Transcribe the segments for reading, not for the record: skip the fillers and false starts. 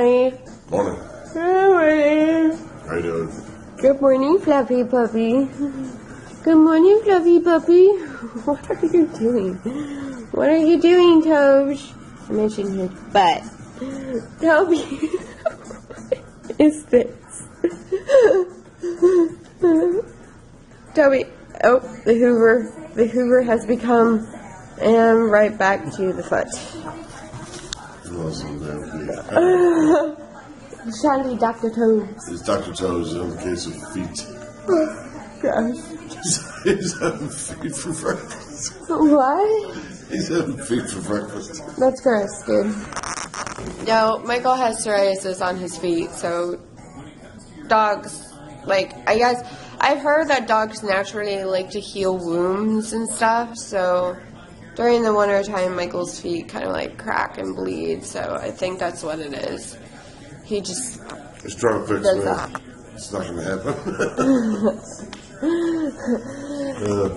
morning. Morning. Good morning. How you doing? Good morning, Fluffy Puppy. Good morning, Fluffy Puppy. What are you doing? What are you doing, Tobes? I mentioned his butt. Toby is this. Toby, oh, the Hoover has become, and right back to the foot. Sadly, Dr. Toes. It's Dr. Toes in the case of feet. Gosh. He's having feet for breakfast. What? He's having feet for breakfast. That's gross, dude. No, Michael has psoriasis on his feet, so dogs, like, I guess, I've heard that dogs naturally like to heal wounds and stuff, so during the winter time, Michael's feet kind of like crack and bleed, so I think that's what it is. He just it's trying to fix does that. It's not going to happen.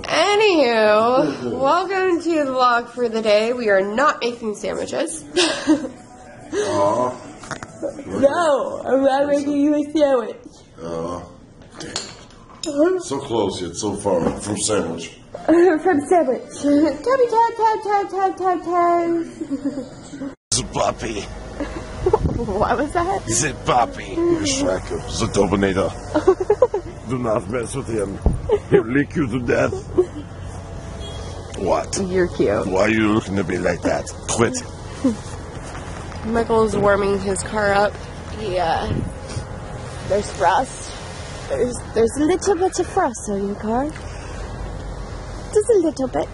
Anywho, welcome to the vlog for the day. We are not making sandwiches. No, I'm not making you a sandwich. So close yet so far from sandwich. From sandwich. Toby, Tob. It's a puppy. What was that? He's a puppy. He's like the Terminator. Do not mess with him. He'll lick you to death. What? You're cute. Why are you looking at me like that? Quit. Michael's warming his car up. Yeah. There's frost. There's a little bit of frost on your car. Just a little bit.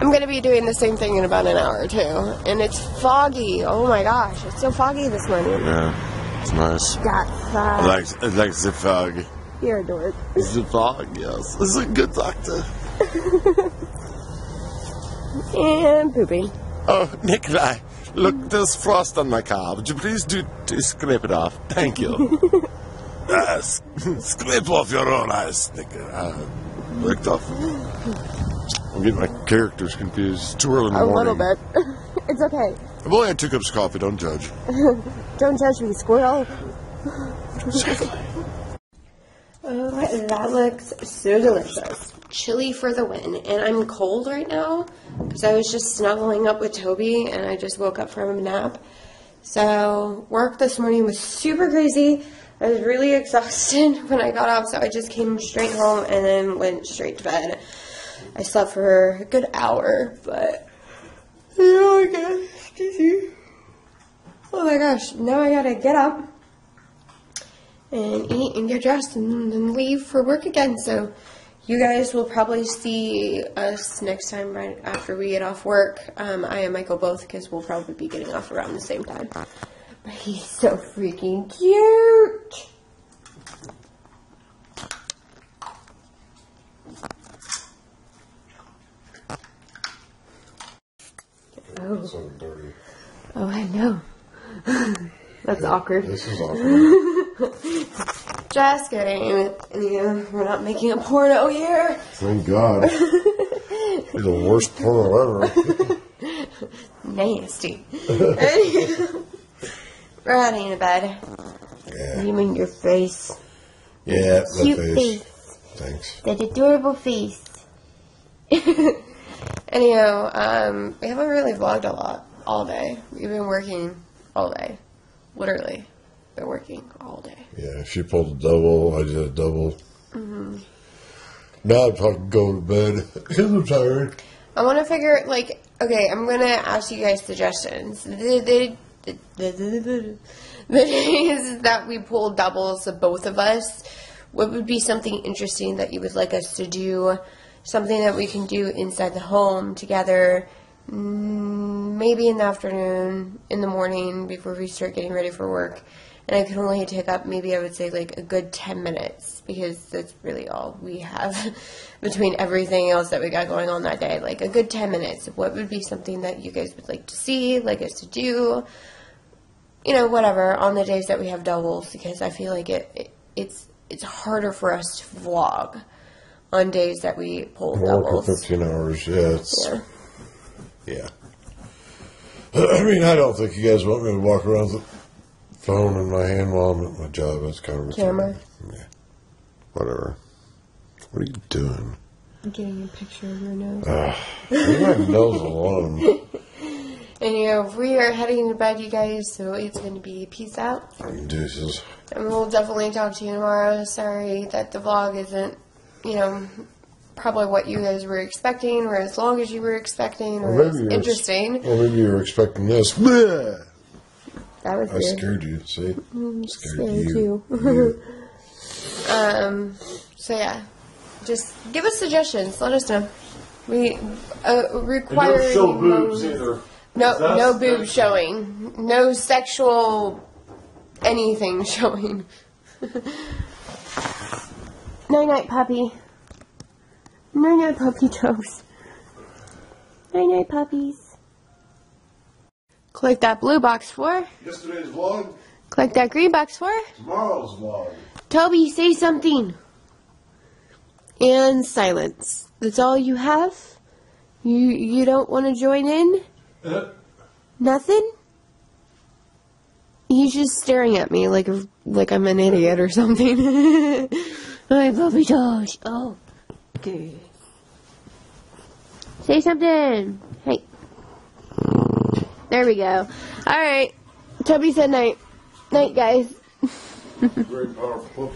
I'm going to be doing the same thing in about an hour or two. And it's foggy. Oh my gosh. It's so foggy this morning. Yeah. It's nice. Got fog. I like the fog. You're a dork. It's a dog, yes. It's a good doctor. And poopy. Oh, Nikolai, look, there's frost on my car. Would you please scrape it off? Thank you. Scrape off your own eyes, Nikolai. Worked off. I'm getting my characters confused. It's too early in the morning. A little bit. It's okay. I've only had 2 cups of coffee. Don't judge. Don't judge me, squirrel. Exactly. Oh, that looks so delicious. Chili for the win. And I'm cold right now because I was just snuggling up with Toby and I just woke up from a nap. So work this morning was super crazy. I was really exhausted when I got off, so I just came straight home and then went straight to bed. I slept for a good hour, but oh my gosh, excuse me. Oh my gosh, now I gotta get up and eat and get dressed and then leave for work again. So you guys will probably see us next time right after we get off work. I and Michael both, because we'll probably be getting off around the same time. But he's so freaking cute. Oh, so dirty. Oh, I know. That's awkward. This is awkward. Just kidding. Yeah, we're not making a porno here. Thank God. It'd be the worst porno ever. Nasty. We're heading to bed. Yeah. You mean your face? Yeah, my cute face. Thanks. That adorable face. Anyhow, we haven't really vlogged a lot all day. We've been working all day, literally. Been working all day. Yeah, she pulled a double. I did a double. Mm-hmm. Now I'm talking go to bed because I'm tired. I want to figure, like, okay, I'm gonna ask you guys suggestions. The days that we pull doubles of both of us, what would be something interesting that you would like us to do? Something that we can do inside the home together. Maybe in the afternoon, in the morning, before we start getting ready for work. And I can only take up, maybe I would say, like, a good 10 minutes, because that's really all we have between everything else that we got going on that day. Like, a good 10 minutes. What would be something that you guys would like to see, like us to do, you know, whatever, on the days that we have doubles, because I feel like it's harder for us to vlog on days that we pull doubles. Work for 15 hours, yeah. Yeah. I mean, I don't think you guys want me to walk around with the phone in my hand while I'm at my job. That's kind of retarded. Camera? Yeah. Whatever. What are you doing? I'm getting a picture of your nose. My nose alone. Anyway, we are heading to bed, you guys, so it's going to be peace out. Deuces. And we'll definitely talk to you tomorrow. Sorry that the vlog isn't, you know, probably what you guys were expecting, or as long as you were expecting, or as interesting. Well, maybe you were expecting this. That was good. I scared you, see? Scared you. You. So, yeah. Just give us suggestions. Let us know. We require... Don't show boobs either. No, no boob showing. No sexual anything showing. Night-night, puppy. Night-night, puppy toes. Night-night, puppies. Click that blue box for yesterday's vlog. Click that green box for tomorrow's vlog. Toby, say something. And silence. That's all you have? You don't want to join in? Nothing? He's just staring at me like I'm an idiot or something. My puppy toes. Oh, dude. Say something. Hey. There we go. Alright. Toby said night. Night, guys. Great power of puppy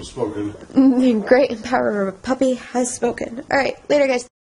has spoken. Alright, later, guys.